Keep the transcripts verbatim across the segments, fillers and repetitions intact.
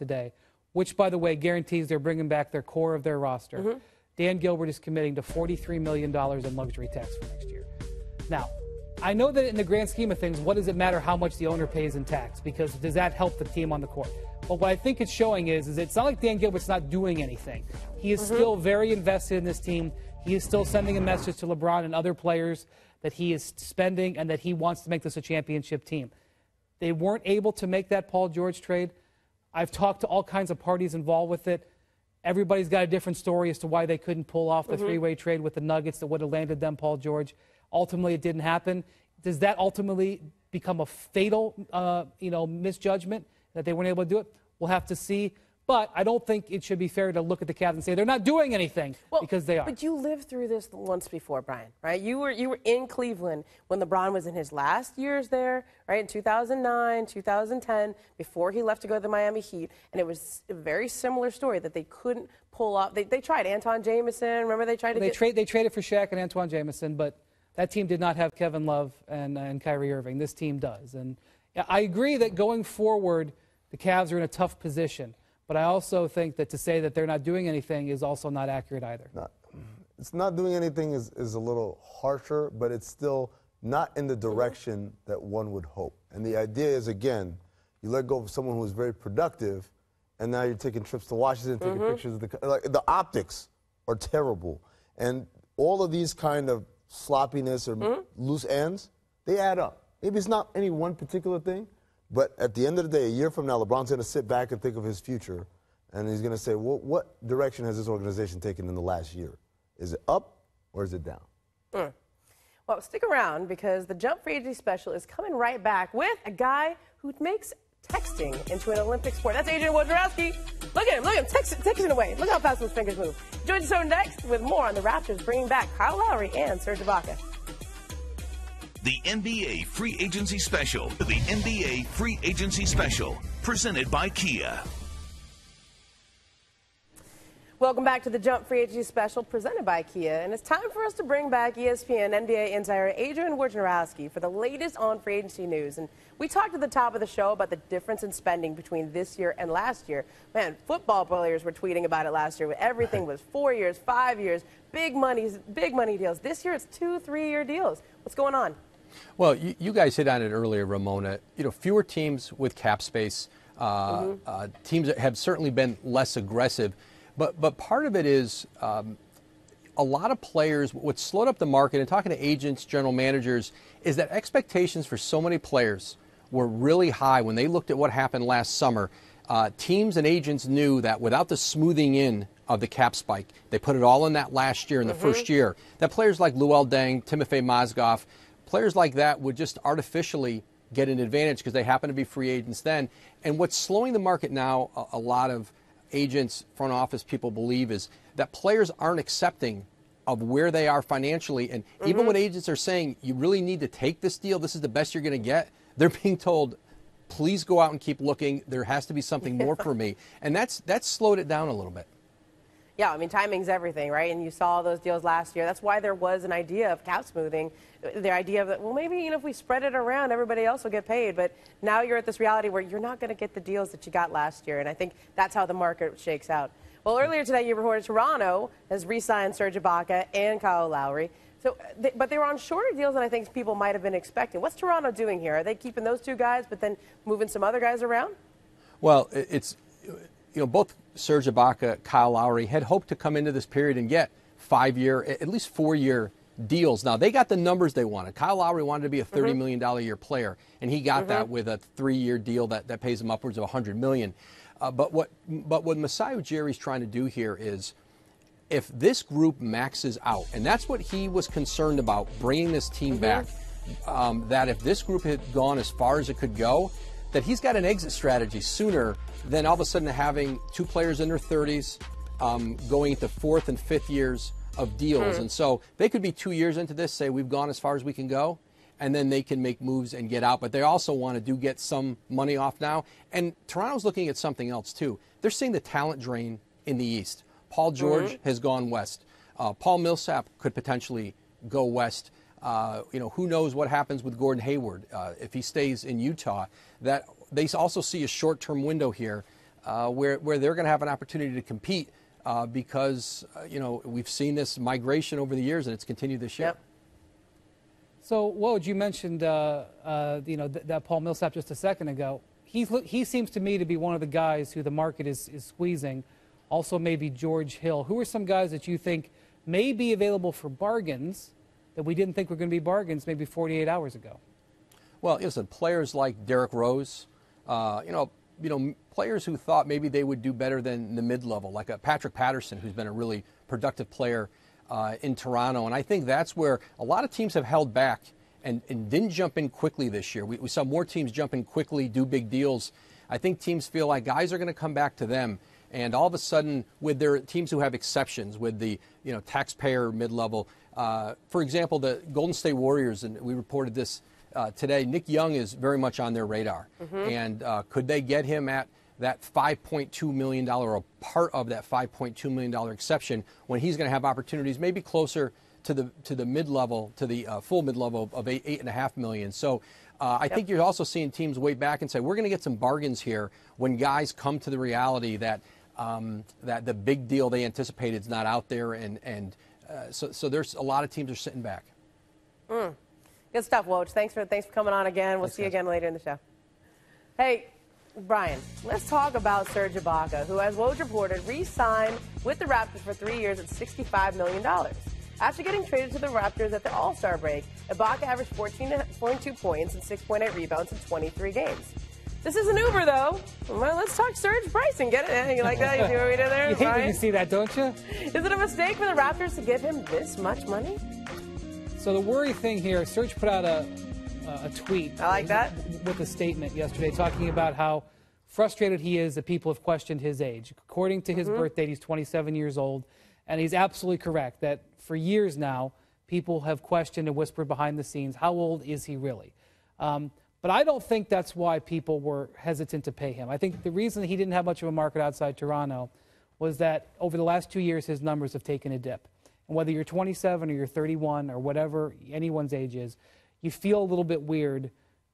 today, which, by the way, guarantees they're bringing back their core of their roster. Mm-hmm. Dan Gilbert is committing to forty-three million dollars in luxury tax for next year. Now, I know that in the grand scheme of things, what does it matter how much the owner pays in tax? Because does that help the team on the court? But what I think it's showing is, is it's not like Dan Gilbert's not doing anything. He is mm-hmm. still very invested in this team. He is still sending a message to LeBron and other players that he is spending and that he wants to make this a championship team. They weren't able to make that Paul George trade. I've talked to all kinds of parties involved with it. Everybody's got a different story as to why they couldn't pull off the mm-hmm. three-way trade with the Nuggets that would have landed them Paul George. Ultimately, it didn't happen. Does that ultimately become a fatal, uh, you know, misjudgment that they weren't able to do it? We'll have to see. But I don't think it should be fair to look at the Cavs and say they're not doing anything, well, because they are. But you lived through this once before, Brian, right? You were you were in Cleveland when LeBron was in his last years there, right, in two thousand nine, two thousand ten, before he left to go to the Miami Heat. And it was a very similar story that they couldn't pull off. They, they tried Antoine Jamison. Remember they tried well, to they get... Tra- they traded for Shaq and Antoine Jamison, but that team did not have Kevin Love and, and Kyrie Irving. This team does. And I agree that going forward, the Cavs are in a tough position. But I also think that to say that they're not doing anything is also not accurate either. Not, it's not doing anything is, is a little harsher, but it's still not in the direction that one would hope. And the idea is, again, you let go of someone who is very productive, and now you're taking trips to Washington, taking mm-hmm. pictures of the like, the optics are terrible. And all of these kind of sloppiness or mm-hmm. loose ends, they add up. Maybe it's not any one particular thing. But at the end of the day, a year from now, LeBron's going to sit back and think of his future, and he's going to say, well, what direction has this organization taken in the last year? Is it up or is it down? Mm. Well, stick around, because the Jump Free Agency Special is coming right back with a guy who makes texting into an Olympic sport. That's Adrian Wojnarowski. Look at him. Look at him. Text, texting away. Look how fast those fingers move. Join us on next with more on the Raptors bringing back Kyle Lowry and Serge Ibaka. The N B A Free Agency Special. The N B A Free Agency Special, presented by Kia. Welcome back to the Jump Free Agency Special, presented by Kia. And it's time for us to bring back E S P N N B A insider Adrian Wojnarowski for the latest on free agency news. And we talked at the top of the show about the difference in spending between this year and last year. Man, football players were tweeting about it last year. Everything was four years, five years, big money, big money deals. This year, it's two, three-year deals. What's going on? Well, you, you guys hit on it earlier, Ramona. You know, fewer teams with cap space. Uh, mm-hmm. uh, teams have certainly been less aggressive. But but part of it is um, a lot of players, what slowed up the market, and talking to agents, general managers, is that expectations for so many players were really high when they looked at what happened last summer. Uh, teams and agents knew that without the smoothing in of the cap spike, they put it all in that last year, in the mm-hmm. first year, that players like Luol Deng, Timofey Mozgov, players like that would just artificially get an advantage because they happen to be free agents then. And what's slowing the market now, a, a lot of agents, front office people believe, is that players aren't accepting of where they are financially. And mm-hmm. even when agents are saying, you really need to take this deal, this is the best you're going to get, they're being told, please go out and keep looking. There has to be something more for me. And that's that's slowed it down a little bit. Yeah, I mean, timing's everything, right? And you saw those deals last year. That's why there was an idea of cap smoothing, the idea of, that, well, maybe, you know, if we spread it around, everybody else will get paid. But now you're at this reality where you're not going to get the deals that you got last year. And I think that's how the market shakes out. Well, earlier today, you reported Toronto has re-signed Serge Ibaka and Kyle Lowry. So, they, but they were on shorter deals than I think people might have been expecting. What's Toronto doing here? Are they keeping those two guys but then moving some other guys around? Well, it's, you know, both Serge Ibaka, Kyle Lowry had hoped to come into this period and get five-year, at least four-year deals. Now, they got the numbers they wanted. Kyle Lowry wanted to be a thirty million dollars a year player, and he got mm-hmm. that with a three-year deal that, that pays him upwards of one hundred million dollars. Uh, but what but what Masai Ujiri's trying to do here is, if this group maxes out, and that's what he was concerned about, bringing this team mm-hmm. back, um, that if this group had gone as far as it could go, that he's got an exit strategy sooner than all of a sudden having two players in their thirties um, going into fourth and fifth years of deals. Mm. And so they could be two years into this, say we've gone as far as we can go, and then they can make moves and get out. But they also want to do get some money off now. And Toronto's looking at something else too. They're seeing the talent drain in the East. Paul George mm-hmm. has gone west. Uh, Paul Millsap could potentially go west. Uh, you know, who knows what happens with Gordon Hayward uh, if he stays in Utah. That they also see a short-term window here uh, where, where they're going to have an opportunity to compete uh, because, uh, you know, we've seen this migration over the years and it's continued this year. Yep. So, Woj, you mentioned, uh, uh, you know, th that Paul Millsap just a second ago. He's, he seems to me to be one of the guys who the market is, is squeezing. Also, maybe George Hill. Who are some guys that you think may be available for bargains that we didn't think were going to be bargains maybe forty-eight hours ago? Well, listen, players like Derrick Rose, uh, you know, you know, players who thought maybe they would do better than the mid-level, like a Patrick Patterson, who's been a really productive player uh, in Toronto. And I think that's where a lot of teams have held back and, and didn't jump in quickly this year. We, we saw more teams jump in quickly, do big deals. I think teams feel like guys are going to come back to them. And all of a sudden, with their teams who have exceptions, with the you know taxpayer mid-level, uh, for example, the Golden State Warriors, and we reported this uh, today, Nick Young is very much on their radar. Mm-hmm. And uh, could they get him at that five point two million dollars or part of that five point two million dollars exception when he's going to have opportunities maybe closer to the to the mid-level, to the uh, full mid-level of eight, eight and a half million? So. Uh, I yep. think you're also seeing teams way back and say, we're going to get some bargains here when guys come to the reality that um, that the big deal they anticipated is not out there. And, and uh, so, so there's a lot of teams are sitting back. Mm. Good stuff, Woj. Thanks for, thanks for coming on again. We'll thanks, see you guys. Again later in the show. Hey, Brian, let's talk about Serge Ibaka, who, as Woj reported, re-signed with the Raptors for three years at sixty-five million dollars. After getting traded to the Raptors at the All-Star break, Ibaka averaged fourteen point two points and six point eight rebounds in twenty-three games. This is an Uber, though. Well, let's talk Serge Bryce and get it. You like that? You see what we did there? You hate when you see that, don't you? Is it a mistake for the Raptors to give him this much money? So the worry thing here, Serge put out a, a tweet. I like that. With a statement yesterday talking about how frustrated he is that people have questioned his age. According to his mm-hmm. birth date, he's twenty-seven years old. And he's absolutely correct that for years now, people have questioned and whispered behind the scenes, how old is he really? Um, but I don't think that's why people were hesitant to pay him. I think the reason that he didn't have much of a market outside Toronto was that over the last two years, his numbers have taken a dip. And whether you're twenty-seven or you're thirty-one or whatever anyone's age is, you feel a little bit weird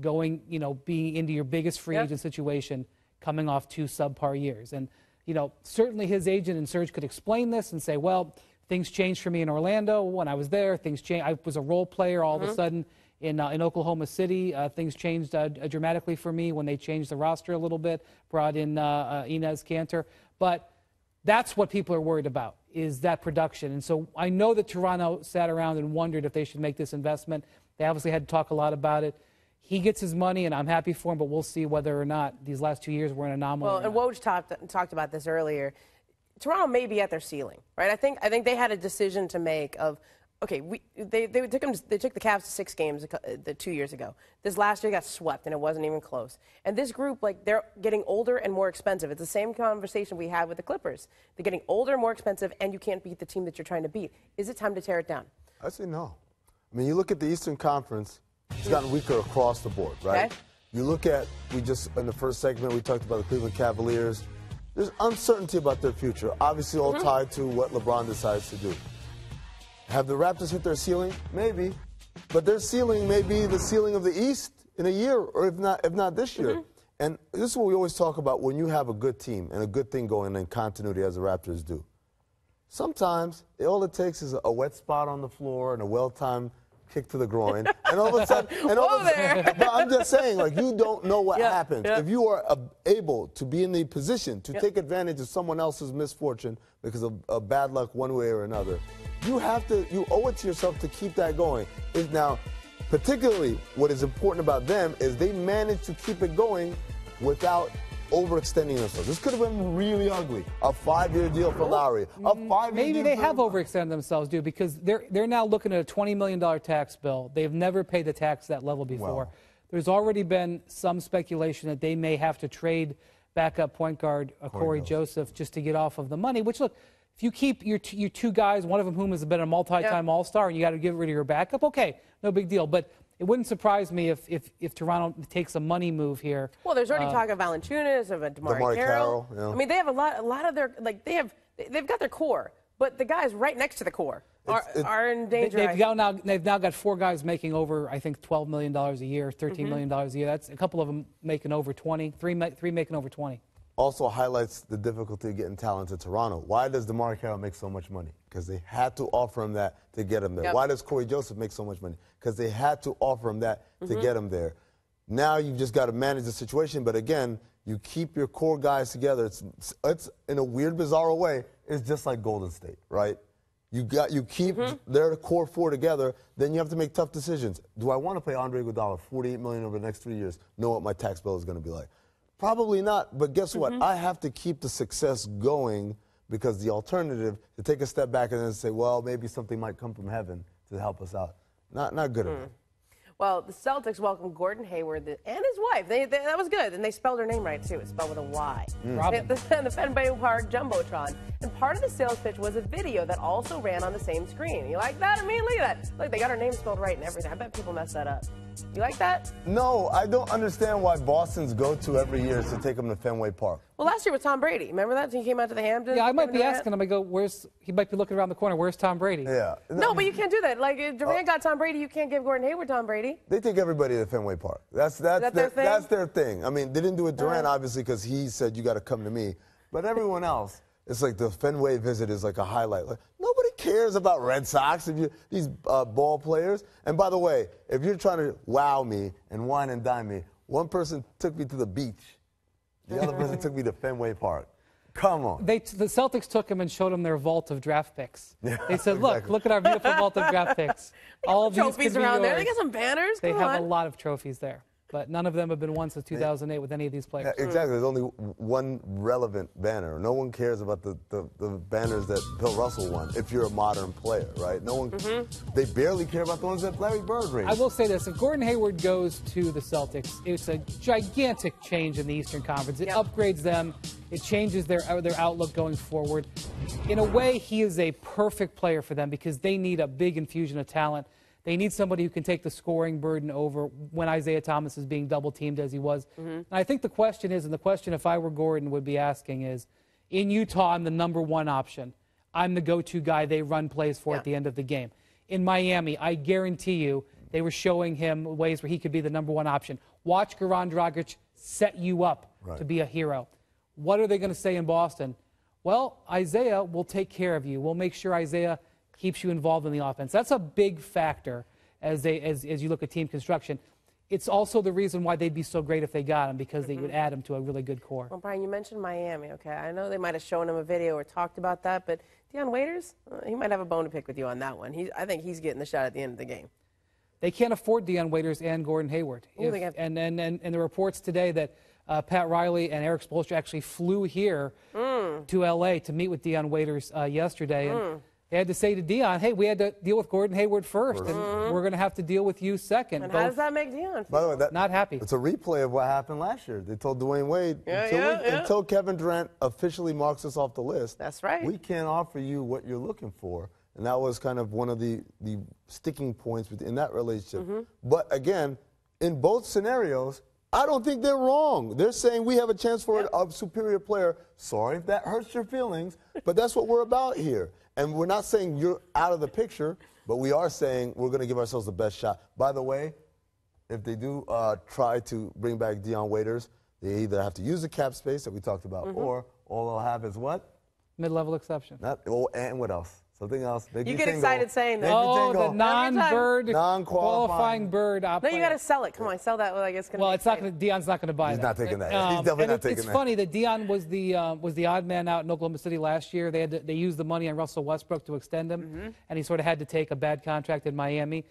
going, you know, being into your biggest free yep. agent situation coming off two subpar years. And you know, certainly his agent and Serge could explain this and say, well, things changed for me in Orlando when I was there. Things changed. I was a role player all mm-hmm. of a sudden in, uh, in Oklahoma City. Uh, things changed uh, dramatically for me when they changed the roster a little bit, brought in uh, uh, Inez Cantor. But that's what people are worried about, is that production. And so I know that Toronto sat around and wondered if they should make this investment. They obviously had to talk a lot about it. He gets his money, and I'm happy for him, but we'll see whether or not these last two years were an anomaly. Well, and Woj talked, talked about this earlier. Toronto may be at their ceiling, right? I think I think they had a decision to make of, okay, we they, they took them they took the Cavs to six games the two years ago. This last year got swept, and it wasn't even close. And this group, like, they're getting older and more expensive. It's the same conversation we had with the Clippers. They're getting older and more expensive, and you can't beat the team that you're trying to beat. Is it time to tear it down? I say no. I mean, you look at the Eastern Conference. It's gotten weaker across the board, right? Okay. You look at, we just, in the first segment, we talked about the Cleveland Cavaliers. There's uncertainty about their future, obviously all mm-hmm. tied to what LeBron decides to do. Have the Raptors hit their ceiling? Maybe. But their ceiling may be the ceiling of the East in a year, or if not, if not this year. Mm-hmm. And this is what we always talk about when you have a good team and a good thing going in continuity, as the Raptors do. Sometimes all it takes is a wet spot on the floor and a well-timed kick to the groin, and all of a sudden, and all of a sudden, but I'm just saying, like, you don't know what yep, happens. Yep. If you are uh, able to be in the position to yep. take advantage of someone else's misfortune because of, of bad luck one way or another, you have to, you owe it to yourself to keep that going. Is now, particularly what is important about them is they managed to keep it going without overextending themselves. This could have been really ugly. A five-year deal for Lowry. A five-year Maybe deal they for have overextended themselves, dude, because they're they're now looking at a twenty million dollar tax bill. They've never paid the tax that level before. Wow. There's already been some speculation that they may have to trade backup point guard uh, Corey Joseph just to get off of the money. Which, look, if you keep your t your two guys, one of them whom has been a multi-time yeah. All-Star, and you got to get rid of your backup, okay, no big deal. But it wouldn't surprise me if, if, if Toronto takes a money move here. Well, there's already uh, talk of Valanciunas, of a DeMar, DeMar Carroll. Carroll yeah. I mean, they have a lot, a lot of their, like, they have, they've got their core, but the guys right next to the core are, it's, it's, are in danger. They, they've, got now, they've now got four guys making over, I think, twelve million dollars a year, thirteen mm-hmm. million dollars a year. That's a couple of them making over twenty, three, three making over twenty. also highlights the difficulty of getting talent to Toronto. Why does DeMar Carroll make so much money? Because they had to offer him that to get him there. Yep. Why does Corey Joseph make so much money? Because they had to offer him that mm-hmm. to get him there. Now you've just got to manage the situation. But again, you keep your core guys together. It's, it's in a weird, bizarre way, it's just like Golden State, right? You got you keep mm-hmm. their core four together, then you have to make tough decisions. Do I want to pay Andre Iguodala forty-eight million dollars over the next three years? Know what my tax bill is going to be like? Probably not, but guess what? Mm-hmm. I have to keep the success going because the alternative, to take a step back and then say, well, maybe something might come from heaven to help us out. Not not good mm. enough. Well, the Celtics welcomed Gordon Hayward and his wife. They, they, that was good, and they spelled her name right, too. It's spelled with a Y. Mm. The, the, the Fenway Park Jumbotron. And part of the sales pitch was a video that also ran on the same screen. You like that? I mean, look at that. Look, they got her name spelled right and everything. I bet people mess that up. You like that? No, I don't understand why Boston's go-to every year is to take them to Fenway Park. Well, last year with Tom Brady. Remember that? He came out to the Hamptons. Yeah, I might be Durant. asking him. I go, where's – he might be looking around the corner. Where's Tom Brady? Yeah. No, but you can't do that. Like, if Durant uh, got Tom Brady, you can't give Gordon Hayward Tom Brady. They take everybody to Fenway Park. That's, that's, that their, their that's their thing. I mean, they didn't do it Durant, uh, obviously, because he said, you got to come to me. But everyone else, it's like the Fenway visit is like a highlight. Like, nobody cares about Red Sox, if you, these uh, ball players. And by the way, if you're trying to wow me and wine and dine me, one person took me to the beach. The other person took me to Fenway Park. Come on. They, the Celtics took him and showed him their vault of draft picks. Yeah, they said, look, exactly. look at our beautiful vault of draft picks. All these trophies around there. They got some banners. They Come have on. a lot of trophies there. But none of them have been won since two thousand eight with any of these players. Yeah, exactly. There's only one relevant banner. No one cares about the, the, the banners that Bill Russell won if you're a modern player, right? No one. Mm-hmm. They barely care about the ones that Larry Bird raised. I will say this. If Gordon Hayward goes to the Celtics, it's a gigantic change in the Eastern Conference. It yep. upgrades them. It changes their, their outlook going forward. In a way, he is a perfect player for them because they need a big infusion of talent. They need somebody who can take the scoring burden over when Isaiah Thomas is being double-teamed as he was. Mm-hmm. And I think the question is, and the question if I were Gordon would be asking is, in Utah, I'm the number one option. I'm the go-to guy they run plays for yeah. at the end of the game. In Miami, I guarantee you, they were showing him ways where he could be the number one option. Watch Goran Dragic set you up right. to be a hero. What are they going to say in Boston? Well, Isaiah will take care of you. We'll make sure Isaiah keeps you involved in the offense. That's a big factor as they as, as you look at team construction. It's also the reason why they'd be so great if they got him, because mm-hmm. they would add him to a really good core. Well, Brian, you mentioned Miami, okay? I know they might have shown him a video or talked about that, but Dion Waiters, uh, he might have a bone to pick with you on that one. He, I think he's getting the shot at the end of the game. They can't afford Dion Waiters and Gordon Hayward. Ooh, if, they got... and, and, and, and the reports today that uh, Pat Riley and Eric Spoelstra actually flew here mm. to L A to meet with Dion Waiters uh, yesterday. Mm. And they had to say to Dion, hey, we had to deal with Gordon Hayward first, and mm-hmm. we're going to have to deal with you second. And Both how does that make Dion feel? By the way, that, not happy. It's a replay of what happened last year. They told Dwayne Wade, yeah, until, yeah, we, yeah. until Kevin Durant officially marks us off the list, that's right. we can't offer you what you're looking for. And that was kind of one of the, the sticking points in that relationship. Mm-hmm. But, again, in both scenarios, I don't think they're wrong. They're saying we have a chance for yep. a superior player. Sorry if that hurts your feelings, but that's what we're about here. And we're not saying you're out of the picture, but we are saying we're going to give ourselves the best shot. By the way, if they do uh, try to bring back Dion Waiters, they either have to use the cap space that we talked about, mm-hmm. or all they'll have is what? Mid-level exception. Not, oh, and what else? Something else. Make you get tingle. excited saying that. Make oh, the non-bird, non-qualifying bird option. No, you got to sell it. Come on, sell that. Well, I guess. Well, it's not going. Dion's not going to buy He's that. He's not taking that. Um, He's definitely not it's, taking it's that. It's funny that Dion was the uh, was the odd man out in Oklahoma City last year. They had to, they used the money on Russell Westbrook to extend him, mm-hmm. and he sort of had to take a bad contract in Miami.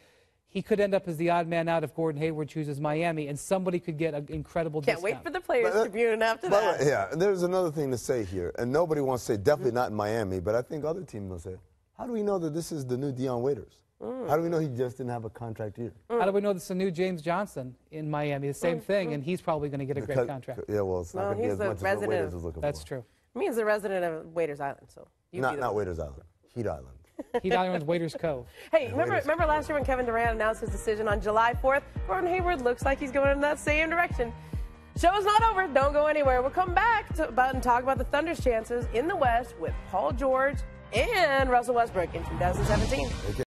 He could end up as the odd man out if Gordon Hayward chooses Miami, and somebody could get an incredible Can't discount. Can't wait for the Players that, Tribune after that. Yeah, and there's another thing to say here, and nobody wants to say definitely not in Miami, but I think other teams will say. How do we know that this is the new Dion Waiters? Mm. How do we know he just didn't have a contract year? Mm. How do we know this is a new James Johnson in Miami? The same mm. thing, mm. and he's probably going to get a because, great contract. Yeah, well, it's not no, going to be as much as what Waiters is looking That's for. That's true. I mean, he's a resident of Waiters Island, so. Not, not Waiters Island. Heat Island. Heat Island's Waiters Cove. Hey, remember, remember last year when Kevin Durant announced his decision on July fourth? Gordon Hayward looks like he's going in that same direction. Show's not over. Don't go anywhere. We'll come back to about and talk about the Thunder's chances in the West with Paul George and Russell Westbrook in two thousand seventeen. Okay.